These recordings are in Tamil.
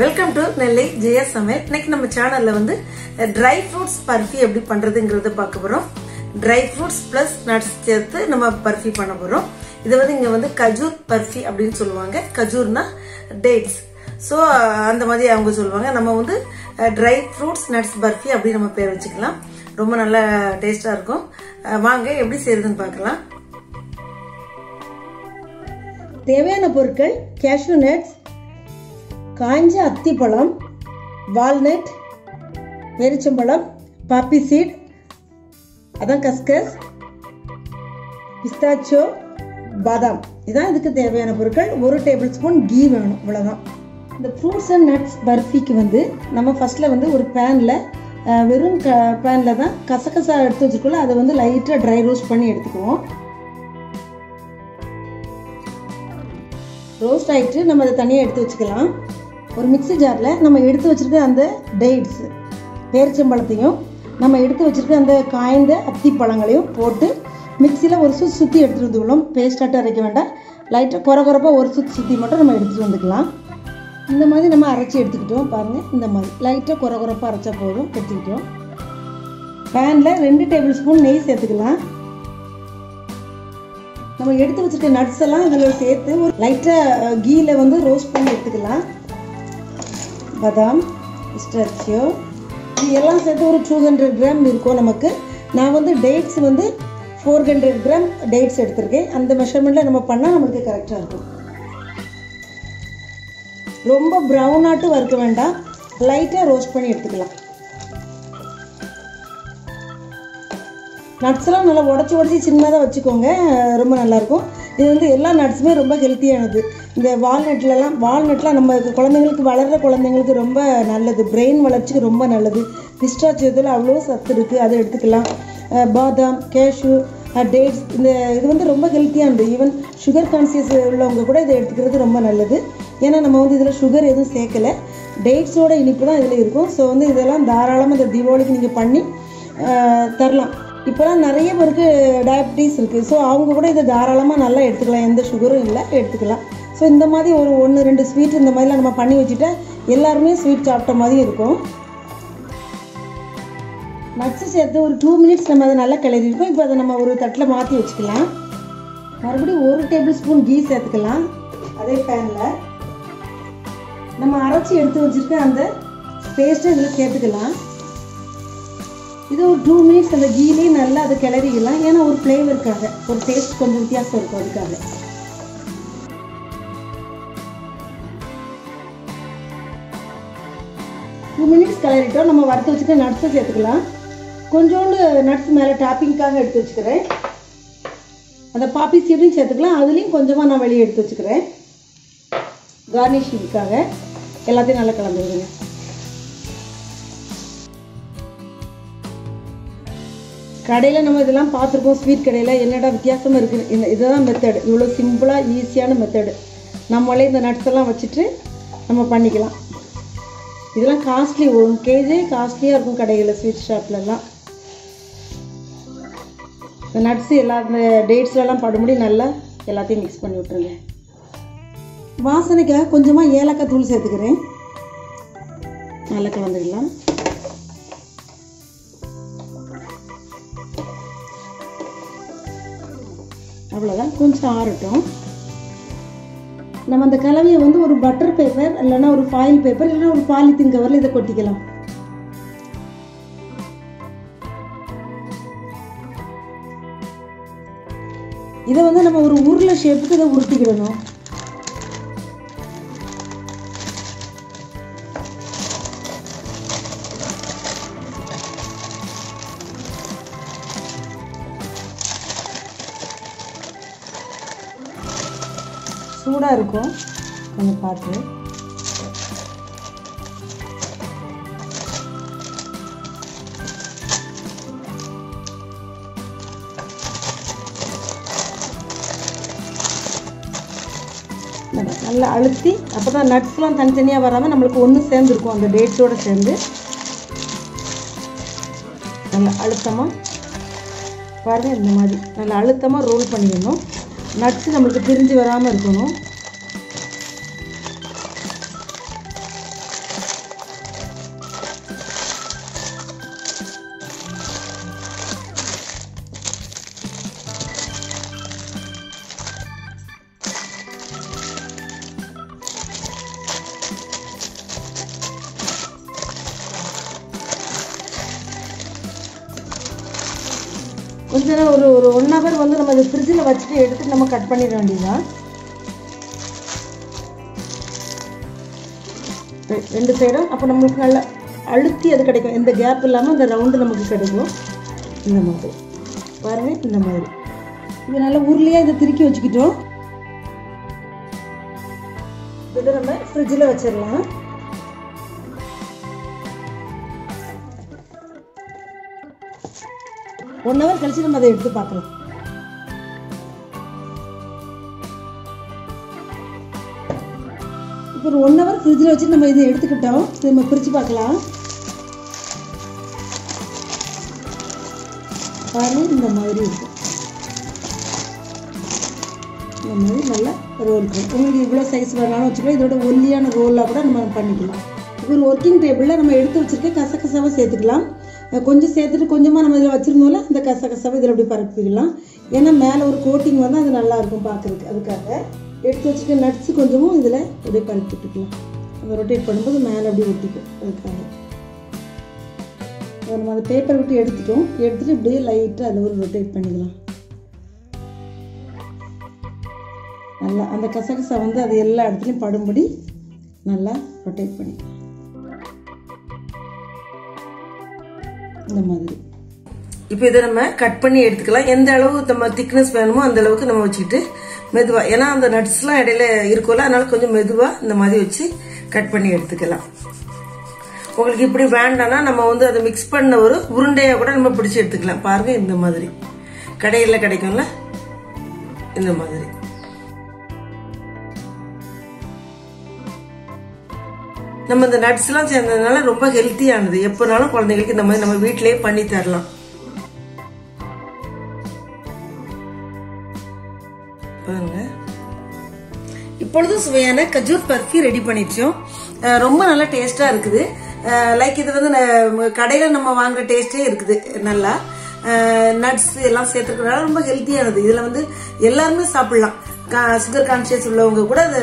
Welcome to Nellai Jeyas Samaiyal. இன்னைக்கு நம்ம சேனல்ல வந்து ड्राई फ्रूट्स பர்ஃபி எப்படி பண்றதுங்கறத பார்க்க போறோம். ड्राई फ्रूट्स प्लस நட்ஸ் சேர்த்து நம்ம பர்ஃபி பண்ண போறோம். இது வந்து இங்க வந்து கஜூர் பர்ஃபி அப்படினு சொல்லுவாங்க. கஜூர்னா டேட்ஸ். சோ அந்த மாதிரி அவங்க சொல்லுவாங்க. நம்ம வந்து ड्राई फ्रूट्स நட்ஸ் பர்ஃபி அப்படி நம்ம பேர் வெச்சுக்கலாம். ரொம்ப நல்ல டேஸ்டா இருக்கும். வாங்க எப்படி செய்யறதுன்னு பார்க்கலாம். தேவையான பொருட்கள் கேஷ்யூ நட்ஸ் कांजा अत्ति पलम, वालनट, पेरिचंपलम, पापी सीड, अदन कस्कस, पिस्ताचो, बादाम, इदान इदुक्कु देवैयान पोरुक्कल, 1 टेबलस्पून घी वेणुम, इव्वलुदान. इंद फ्रूट्स एंड नट्स बर्फीक्कु वंदु नम्म फर्स्टला वंदु ओरु पैनल वेरुम पैनल दान कसकसा एडुत्तु वेच्चिरुक्कोम अदु वंदु लाइटा ड्राई रोस्ट पन्नी एडुत्तुक्कुவோம். रोस्ट ஆயிட்டு நம்ம அத தனியா எடுத்து வெச்சுக்கலாம். ஒரு மிக்ஸி ஜார்ல நம்ம எடுத்து வச்சிருக்க அந்த டேட்ஸ் பேரிச்சம்பழத்தையும் நம்ம எடுத்து வச்சிருக்க அந்த காய்ந்த அத்தி பழங்களையும் போட்டு மிக்ஸில ஒரு சுத்து சுத்தி எடுத்துட்டு உள்ளோம். பேஸ்ட் ஆட்ட அரைக்க வேண்டாம். லைட்டா கொரகொரப்பா ஒரு சுத்து சுத்தி மட்டும் நம்ம எடுத்துட்டு வந்துக்கலாம். இந்த மாதிரி நம்ம அரைச்சி எடுத்துக்கிட்டோம். பாருங்க இந்த மாதிரி லைட்டா கொரகொரப்பா அரைச்சா போதும் எடுத்துக்கிட்டோம். panல 2 டேபிள்ஸ்பூன் நெய் சேர்த்துக்கலாம். நம்ம எடுத்து வச்சிருக்க நட்ஸ் எல்லாம் இதல சேர்த்து ஒரு லைட்டா கீல வந்து ரோஸ்ட் பண்ணி எடுத்துக்கலாம். बादाम, पिस्ताचो இதெல்லாம் சேர்த்து ஒரு 200 கிராம் இருக்கும் நமக்கு. நான் வந்து டேட்ஸ் வந்து 400 கிராம் டேட்ஸ் எடுத்துர்க்கேன். அந்த மெஷர்மென்ட்ல நம்ம பண்ணா நமக்கு கரெக்ட்டா இருக்கும். ரொம்ப பிரவுன் ஆட்டு வறுக்க வேண்டாம். லைட்டா ரோஸ்ட் பண்ணி எடுத்துக்கலாம். நட்ஸ் எல்லாம் நல்லா உடைச்சி உடைச்சி சின்னதாக வச்சுக்கோங்க. ரொம்ப நல்லாயிருக்கும். இது வந்து எல்லா நட்ஸுமே ரொம்ப ஹெல்த்தியானது. இந்த வால்நட்லாம் நம்ம குழந்தைங்களுக்கு வளர்கிற குழந்தைங்களுக்கு ரொம்ப நல்லது. பிரெயின் வளர்ச்சிக்கு ரொம்ப நல்லது. பிஸ்டாச்சியோவில் அவ்வளோ சத்து இருக்குது. அதை எடுத்துக்கலாம். பாதாம், கேஷு, டேட்ஸ் இந்த இது வந்து ரொம்ப ஹெல்த்தியானது. ஈவன் சுகர் கான்சியஸ் உள்ளவங்க கூட இதை எடுத்துக்கிறது ரொம்ப நல்லது. ஏன்னா நம்ம வந்து இதில் சுகர் எதுவும் சேர்க்கலை. டேட்ஸோட இனிப்பு தான் இதில் இருக்கும். ஸோ வந்து இதெல்லாம் தாராளமாக இந்த தீபாவளிக்கு நீங்கள் பண்ணி தரலாம். இப்போலாம் நிறைய பேருக்கு டயபிட்டிஸ் இருக்குது. ஸோ அவங்க கூட இதை தாராளமாக நல்லா எடுத்துக்கலாம். எந்த சுகரும் இல்லை எடுத்துக்கலாம். ஸோ இந்த மாதிரி ஒரு 1-2 ஸ்வீட் இந்த மாதிரிலாம் நம்ம பண்ணி வச்சுட்டா எல்லாருமே ஸ்வீட் சாப்பிட்ட மாதிரி இருக்கும். நட்ஸு சேர்த்து ஒரு 2 minutes நம்ம அதை நல்லா கிளறிருக்கோம். இப்போ அதை நம்ம ஒரு தட்டில் மாற்றி வச்சுக்கலாம். மறுபடியும் 1 tablespoon கீ சேர்த்துக்கலாம். அதே பேனில் நம்ம அரைச்சி எடுத்து வச்சுருக்க அந்த பேஸ்ட்டை இதில் சேர்த்துக்கலாம். இது ஒரு 2 minutes அந்த கீலே நல்லா அதை கிளறிக்கலாம். ஏன்னா ஒரு ஃப்ளேவருக்காக ஒரு டேஸ்ட் கொஞ்சம் வித்தியாசம் இருக்கும். அதுக்காக டூ மினிட்ஸ் கிளறிட்டோம். நம்ம வறுத்து வச்சுட்டு நட்ஸை சேர்த்துக்கலாம். கொஞ்சோண்டு நட்ஸ் மேலே டாப்பிங்காக எடுத்து வச்சுக்கிறேன். அந்த பாப்பி சீடையும் சேர்த்துக்கலாம். அதுலேயும் கொஞ்சமாக நான் வெளியே எடுத்து வச்சுக்கிறேன் கார்னிஷிங்காக. எல்லாத்தையும் நல்லா கலந்து விடுங்க. கடையில் நம்ம இதெல்லாம் பார்த்துருக்கோம். ஸ்வீட் கடையில் என்னடா வித்தியாசமாக இருக்குது. இந்த இதுதான் மெத்தடு. இவ்வளோ சிம்பிளாக ஈஸியான மெத்தடு. நம்மளே இந்த நட்ஸ் எல்லாம் வச்சுட்டு நம்ம பண்ணிக்கலாம். இதெல்லாம் காஸ்ட்லி. 1 kg காஸ்ட்லியாக இருக்கும் கடைகளில், ஸ்வீட் ஷாப்லலாம். இந்த நட்ஸ் எல்லா இந்த டேட்ஸ்லாம் படும்படி நல்லா எல்லாத்தையும் மிக்ஸ் பண்ணி விட்ருங்க. வாசனைக்காக கொஞ்சமாக ஏலக்காய் தூள் சேர்த்துக்கிறேன். நல்லா கலந்துக்கலாம். அவ்வளோதான். கொஞ்சம் ஆறட்டும். நம்ம அந்த கலவையை வந்து ஒரு பட்டர் பேப்பர் இல்லைன்னா ஒரு ஃபாயில் பேப்பர் இல்லைன்னா ஒரு பாலித்தீன் கவரில் இதை கொட்டிக்கலாம். இதை வந்து நம்ம ஒரு உருளை ஷேப்புக்கு இதை உருட்டிக்கிடணும். சூடாக இருக்கும். கொஞ்சம் பார்த்து நல்லா அழுத்தி. அப்போ தான் நட்ஸ்லாம் தனித்தனியாக வராமல் நம்மளுக்கு ஒன்று சேர்ந்துருக்கும் அந்த டேட்ஸோடு சேர்ந்து. நல்லா அழுத்தமாக பாருங்கள். இந்த மாதிரி நல்லா அழுத்தமாக ரோல் பண்ணிடணும். நட்ஸ் நம்மளுக்கு பிரிஞ்சு வராமல் இருக்கணும். கொஞ்ச நேரம் ஒரு 1 hour வந்து நம்ம இந்த ஃப்ரிட்ஜ்ல வச்சிட்டு எடுத்து நம்ம கட் பண்ணிர வேண்டியதுதான். ரெண்டு சைடும் அப்ப நமக்கு நல்ல அழுத்தி அது கிடைக்கும். இந்த கேப் இல்லாம இந்த ரவுண்ட் நமக்கு கிடைக்கும். இந்த மாதிரி பாருங்க, இந்த மாதிரி இது நல்ல ஊர்லயே இத திருக்கி வச்சிட்டோம். இத நம்ம ஃப்ரிட்ஜ்ல வச்சிரலாம். ஒன் ஹவர் கழிச்சு நம்ம அதை எடுத்து பார்க்கலாம். இப்போ ஒரு ஒன் ஹவர் ஃப்ரிட்ஜில் வச்சு நம்ம இதை எடுத்துக்கிட்டோம். நம்ம பிரித்து பார்க்கலாம். பாருங்கள், இந்த மாதிரி இருக்கும். இந்த மாதிரி நல்லா ரோல் இருக்கும். உங்களுக்கு இவ்வளோ சைஸ் வரலாம்னு வச்சுக்கலாம். இதோட ஒல்லியான ரோலாக கூட நம்ம பண்ணிக்கலாம். இப்போ ஒரு ஒர்க்கிங் டேபிளில் நம்ம எடுத்து வச்சுருக்க கசகசாவை சேர்த்துக்கலாம். கொஞ்சம் சேர்த்துட்டு கொஞ்சமாக நம்ம இதில் வச்சுருந்தோம்ல, இந்த கசகசாவை இதில் அப்படி பரப்பிக்கலாம். ஏன்னா மேலே ஒரு கோட்டிங் வந்து அது நல்லாயிருக்கும் பார்க்குறதுக்கு. அதுக்காக எடுத்து வச்சுட்டு நட்ஸு கொஞ்சமும் இதில் அப்படியே பரப்பிட்டுக்கலாம். நம்ம ரொட்டேட் பண்ணும்போது மேலே அப்படியே ஒட்டிக்கும். அதுக்காக நம்ம அந்த பேப்பர் விட்டு எடுத்துட்டு இப்படியே லைட்டாக அதில் ஒரு ரொட்டேட் பண்ணிக்கலாம். நல்லா அந்த கசகசா வந்து அது எல்லா இடத்துலையும் படும்படி நல்லா ரொட்டேட் பண்ணிக்கலாம். இந்த மாதிரி இப்போ இதை நம்ம கட் பண்ணி எடுத்துக்கலாம். எந்த அளவு நம்ம திக்னஸ் வேணுமோ அந்த அளவுக்கு நம்ம வச்சுக்கிட்டு மெதுவாக, ஏன்னா அந்த நட்ஸ்லாம் இடையில இருக்கும்ல, அதனால கொஞ்சம் மெதுவாக இந்த மாதிரி வச்சு கட் பண்ணி எடுத்துக்கலாம். உங்களுக்கு இப்படி வேண்டாம்னா நம்ம வந்து அதை மிக்ஸ் பண்ண ஒரு உருண்டையை கூட நம்ம பிடிச்சி எடுத்துக்கலாம். பாருங்க, இந்த மாதிரி கடையில் கிடைக்கும்ல, இந்த மாதிரி நம்ம இந்த நட்ஸ்லாம் சேர்ந்ததுனால ரொம்ப ஹெல்த்தியானது. எப்போனாலும் குழந்தைங்களுக்கு இந்த மாதிரி நம்ம வீட்டிலேயே பண்ணி தரலாம். பாருங்க, இப்பொழுது சுவையான கஜூர் பர்ஃபி ரெடி பண்ணிட்டோம். ரொம்ப நல்லா டேஸ்டா இருக்குது. லைக் இது வந்து கடையில நம்ம வாங்குற டேஸ்டே இருக்குது. நல்லா நட்ஸ் எல்லாம் சேர்த்துக்கிறதுனால ரொம்ப ஹெல்த்தியானது. இதுல வந்து எல்லாருமே சாப்பிடலாம். சுகர் கான்சியஸ் உள்ளவங்க கூட அதை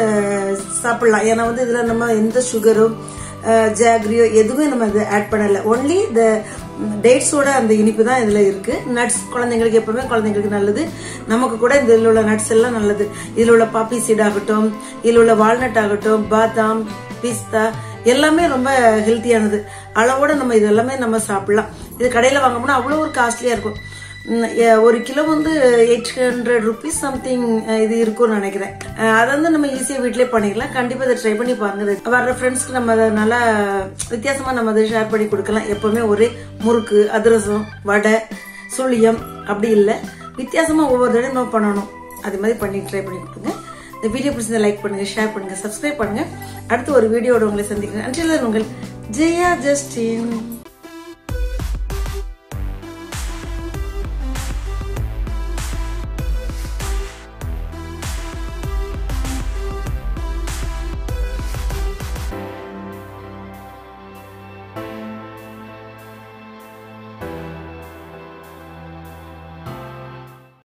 சாப்பிடலாம். ஏன்னா வந்து இதில் நம்ம எந்த சுகரோ ஜாகரியோ எதுவுமே நம்ம அதை ஆட் பண்ணலை. ஒன்லி இந்த டேட்ஸோட அந்த இனிப்பு தான் இதில் இருக்குது. நட்ஸ் குழந்தைங்களுக்கு எப்பவுமே குழந்தைங்களுக்கு நல்லது, நமக்கு கூட இதில் உள்ள நட்ஸ் எல்லாம் நல்லது. இதில் உள்ள பாப்பி சீட் ஆகட்டும், இதில் உள்ள வால்நட் ஆகட்டும், பாதாம், பிஸ்தா எல்லாமே ரொம்ப ஹெல்த்தியானது. அளவோட நம்ம இது எல்லாமே நம்ம சாப்பிடலாம். இது கடையில் வாங்கணும்னா அவ்வளோ ஒரு காஸ்ட்லியாக இருக்கும். ஒரு கிலோ வந்து 800 rupees சம்திங் இது இருக்கும்னு நினைக்கிறேன். அதை வந்து நம்ம ஈஸியாக வீட்டிலே பண்ணிக்கலாம். கண்டிப்பாக அதை ட்ரை பண்ணி பாருங்க. வர்ற ஃப்ரெண்ட்ஸ்க்கு நம்ம அதை நல்லா வித்தியாசமாக நம்ம அதை ஷேர் பண்ணி கொடுக்கலாம். எப்பவுமே ஒரே முறுக்கு, அதிரசம், வடை, சுழியம் அப்படி இல்லை, வித்தியாசமாக ஒவ்வொரு தடவை நம்ம பண்ணணும். அது மாதிரி பண்ணி ட்ரை பண்ணி கொடுங்க. இந்த வீடியோ பிடிச்சதை லைக் பண்ணுங்க, ஷேர் பண்ணுங்க, சப்ஸ்கிரைப் பண்ணுங்க. அடுத்து ஒரு வீடியோட உங்களை சந்திக்கிறேன். அன்றில் உங்கள் ஜெயா ஜஸ்டின்.